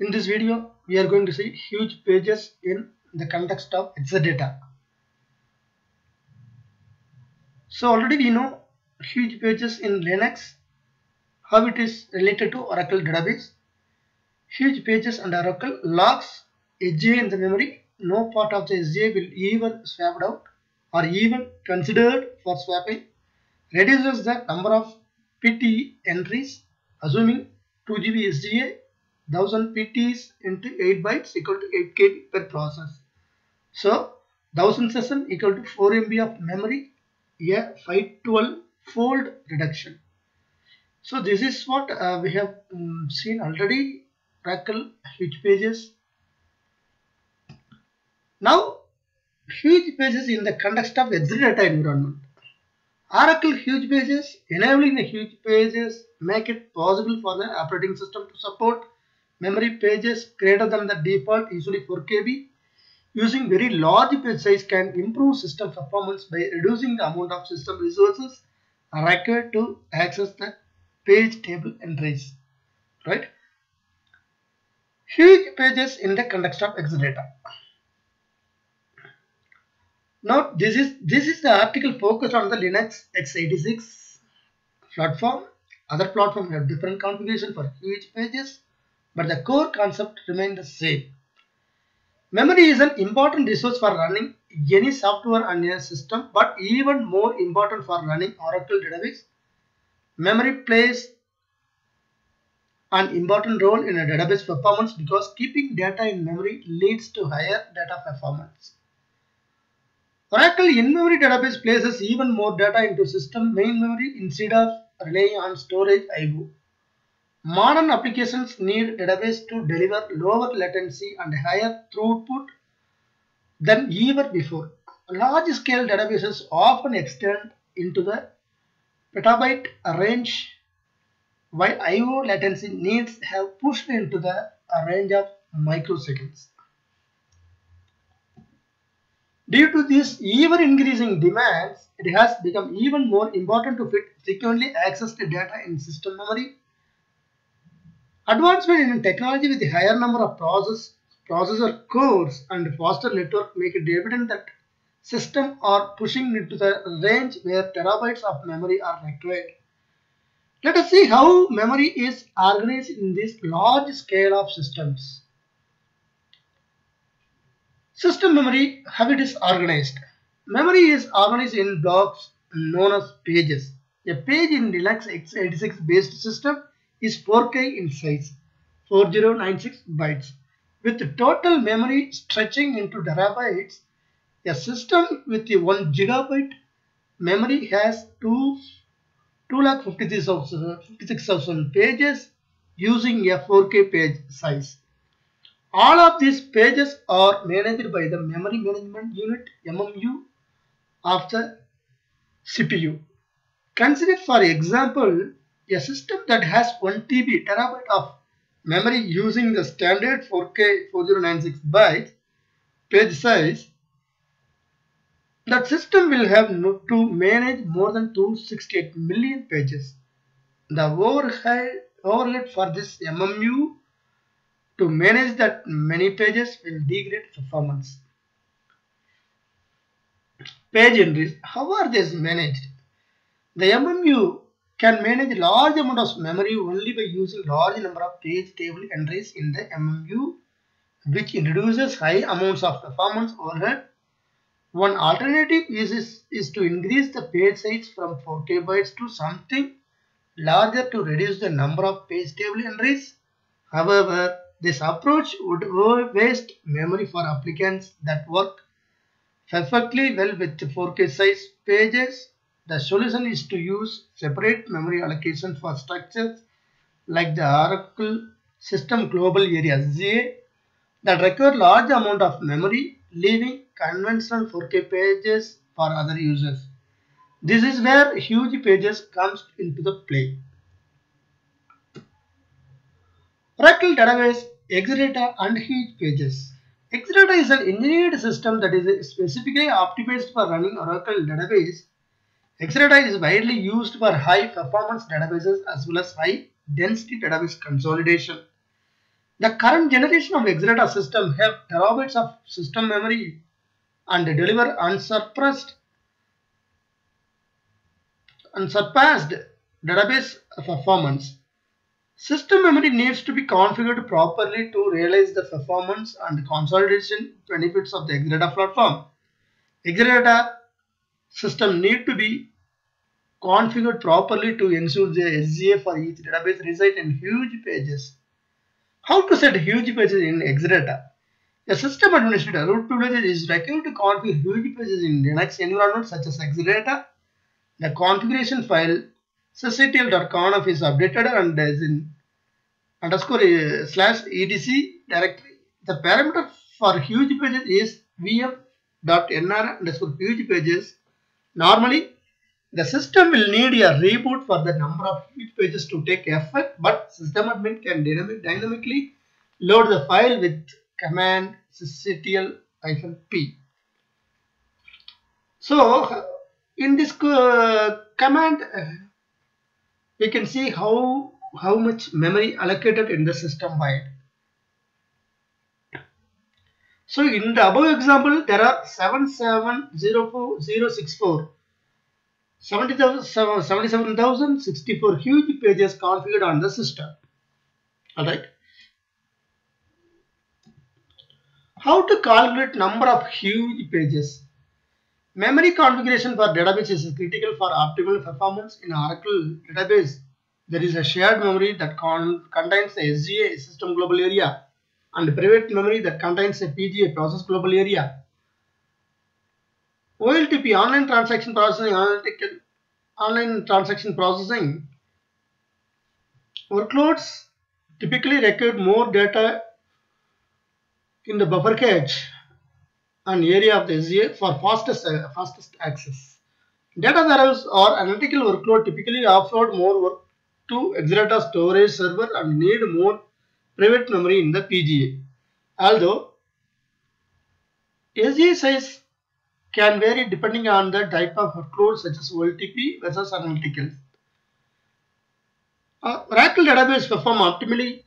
In this video, we are going to see huge pages in the context of Exadata. So already we know huge pages in Linux, how it is related to Oracle database. Huge pages and Oracle locks SGA in the memory. No part of the SGA will even swapped out or even considered for swapping. Reduces the number of PTE entries, assuming 2 GB SGA. 1000 PTs into 8 bytes equal to 8 KB per process. So 1000 session equal to 4 MB of memory, a 512 fold reduction. So this is what we have seen already, Oracle huge pages. Now huge pages in the context of Exadata environment. Oracle huge pages, enabling the huge pages, make it possible for the operating system to support memory pages greater than the default, usually 4 KB. Using very large page size can improve system performance by reducing the amount of system resources required to access the page table entries. Right? Huge pages in the context of Exadata. Now this is the article focused on the Linux x86 platform. Other platforms have different configuration for huge pages, but the core concept remains the same. Memory is an important resource for running any software on your system, but even more important for running Oracle database. Memory plays an important role in a database performance because keeping data in memory leads to higher data performance. Oracle in-memory database places even more data into system main memory instead of relying on storage I/O. Modern applications need database to deliver lower latency and higher throughput than ever before. Large-scale databases often extend into the petabyte range, while I/O latency needs have pushed into the range of microseconds. Due to these ever-increasing demands, it has become even more important to fit frequently accessed data in system memory. Advancement in technology with a higher number of processor cores and faster network make it evident that systems are pushing into the range where terabytes of memory are required. Let us see how memory is organized in this large scale of systems. System memory, how it is organized. Memory is organized in blocks known as pages. A page in Linux x86 based system is 4K in size, 4096 bytes. With total memory stretching into terabytes, a system with the 1 gigabyte memory has 256,000 pages using a 4K page size. All of these pages are managed by the Memory Management Unit (MMU) of the CPU. Consider, for example, a system that has 1 terabyte of memory using the standard 4K 4096 byte page size. That system will have to manage more than 268 million pages. The overhead for this MMU to manage that many pages will degrade performance. Page entries, how are these managed? The MMU can manage large amount of memory only by using large number of page table entries in the MMU, which introduces high amounts of performance overhead. One alternative is to increase the page size from 4 KB to something larger to reduce the number of page table entries. However, this approach would waste memory for applicants that work perfectly well with 4K size pages. The solution is to use separate memory allocation for structures like the Oracle System Global Area (SGA) that require large amount of memory, leaving conventional 4K pages for other users. This is where huge pages comes into the play. Oracle database, Exadata, and huge pages. Exadata is an engineered system that is specifically optimized for running Oracle database. Exadata is widely used for high performance databases as well as high density database consolidation. The current generation of Exadata system have terabytes of system memory and deliver unsurpassed database performance. System memory needs to be configured properly to realize the performance and consolidation benefits of the Exadata platform. Exadata system need to be configured properly to ensure the SGA for each database reside in huge pages. How to set huge pages in Exadata? A system administrator root privilege is required to configure huge pages in Linux environment such as Exadata. The configuration file sysctl.conf is updated and is in /etc directory. The parameter for huge pages is vf.nr_huge pages. Normally, the system will need a reboot for the number of huge pages to take effort, but system admin can dynamically load the file with command sysctl-p. So, in this command, we can see how much memory allocated in the system wide. So, in the above example, there are 77,064. 77,064 huge pages configured on the system. Alright. How to calculate number of huge pages? Memory configuration for database is critical for optimal performance in Oracle database. There is a shared memory that contains the SGA system global area and private memory that contains a PGA process global area. OLTP online transaction processing workloads typically require more data in the buffer cache and area of the SGA for fastest access. Data warehouses or analytical workload typically offload more work to Exadata storage server and need more private memory in the PGA. Although SGA size can vary depending on the type of workload such as OLTP versus analytical. Oracle database perform optimally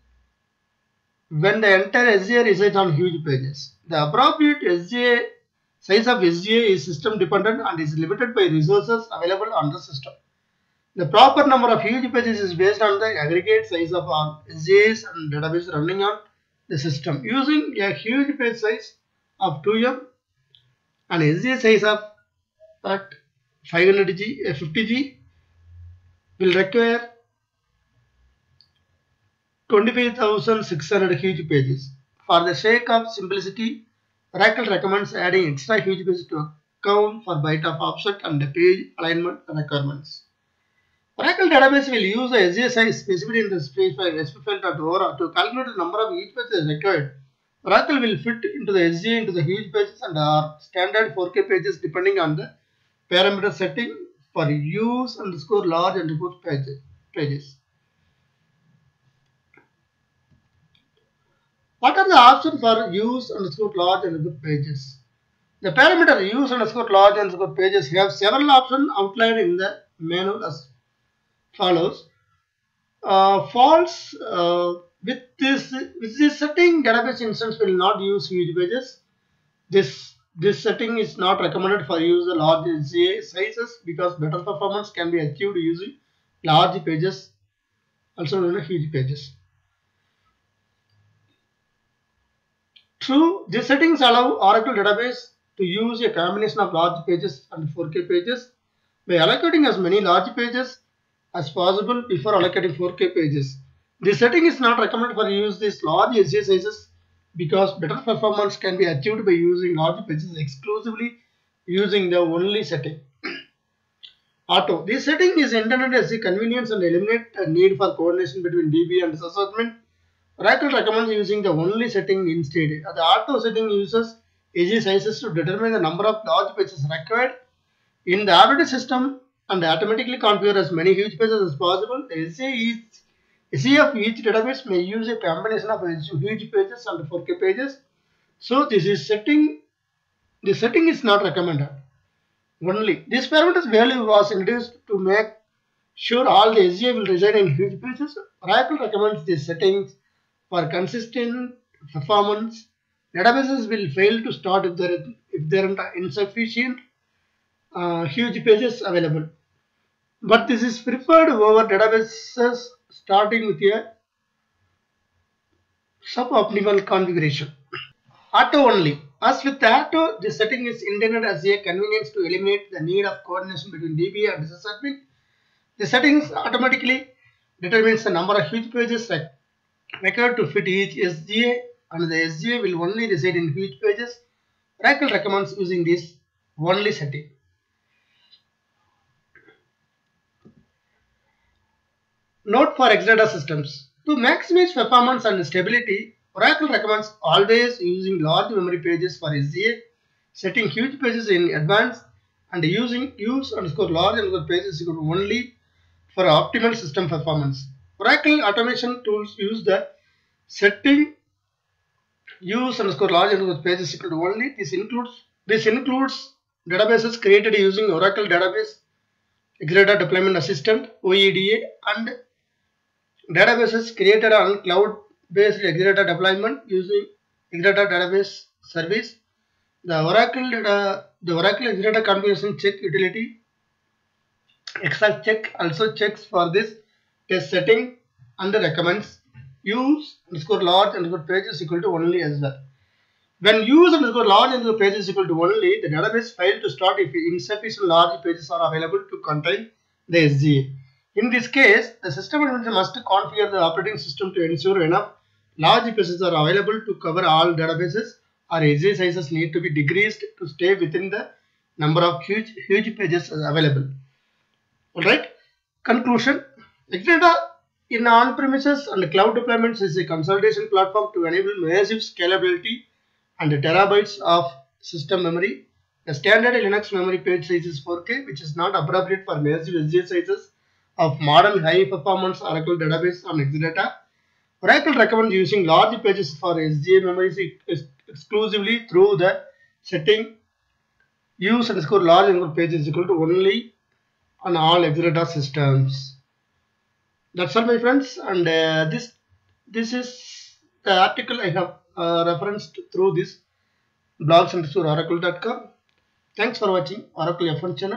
when the entire SGA resides on huge pages. The appropriate SGA size of SGA is system dependent and is limited by resources available on the system. The proper number of huge pages is based on the aggregate size of all SGAs and database running on the system. Using a huge page size of 2M and SGA size of 50G will require 25,600 huge pages. For the sake of simplicity, Oracle recommends adding extra huge pages to account for byte of offset and the page alignment requirements. Oracle database will use the SGA size specified in the SPFILE.ORA to calculate the number of huge pages required. Oracle will fit into the SGA into the huge pages and are standard 4K pages depending on the parameter setting for use _large_pages. What are the options for use _large_pages? The parameter use _large_pages have several options outlined in the manual as follows. With this setting, database instance will not use huge pages. This setting is not recommended for use the large SGA sizes because better performance can be achieved using large pages, also known as huge pages. True, these settings allow Oracle database to use a combination of large pages and 4K pages by allocating as many large pages as possible before allocating 4K pages. This setting is not recommended for use these large SGA sizes because better performance can be achieved by using large pages exclusively using the only setting. Auto. This setting is intended as a convenience and eliminate the need for coordination between DB and sysadmin. Oracle recommends using the only setting instead. The auto setting uses SGA sizes to determine the number of large pages required in the operating system and automatically configure as many huge pages as possible. SGA of each database may use a combination of huge pages and 4K pages. So this setting is not recommended. Only this parameter's value was introduced to make sure all the SGA will reside in huge pages. Oracle recommends these settings for consistent performance. Databases will fail to start if there are insufficient huge pages available. But this is preferred over databases starting with a suboptimal configuration. Auto only. As with auto, this setting is intended as a convenience to eliminate the need of coordination between DB and sysadmin. The settings automatically determines the number of huge pages required to fit each SGA, and the SGA will only reside in huge pages. Oracle recommends using this only setting. Note for Exadata systems. To maximize performance and stability, Oracle recommends always using large memory pages for SGA, setting huge pages in advance, and using use_large_pages only for optimal system performance. Oracle automation tools use the setting use_large_pages only. This includes databases created using Oracle Database, Exadata Deployment Assistant, OEDA, and databases created on cloud-based Exadata deployment using Exadata Database Service. The Oracle Exadata Configuration Check utility, Excel check, also checks for this test setting and recommends use_large_pages only as well. When use_large_pages only, the database fails to start if insufficient large pages are available to contain the SGA. In this case, the system administrator must configure the operating system to ensure enough large pages are available to cover all databases, or SGA sizes need to be decreased to stay within the number of huge pages available. Alright, conclusion. Exadata in on-premises and cloud deployments is a consolidation platform to enable massive scalability and terabytes of system memory. The standard Linux memory page size is 4K, which is not appropriate for massive SGA sizes of modern high-performance Oracle database on Exadata. Oracle recommends using large pages for SGA memories exclusively through the setting use_large_pages only on all Exadata systems. That's all, my friends, and this is the article I have referenced through this blog, oracle.com. Thanks for watching Oracle F1 channel.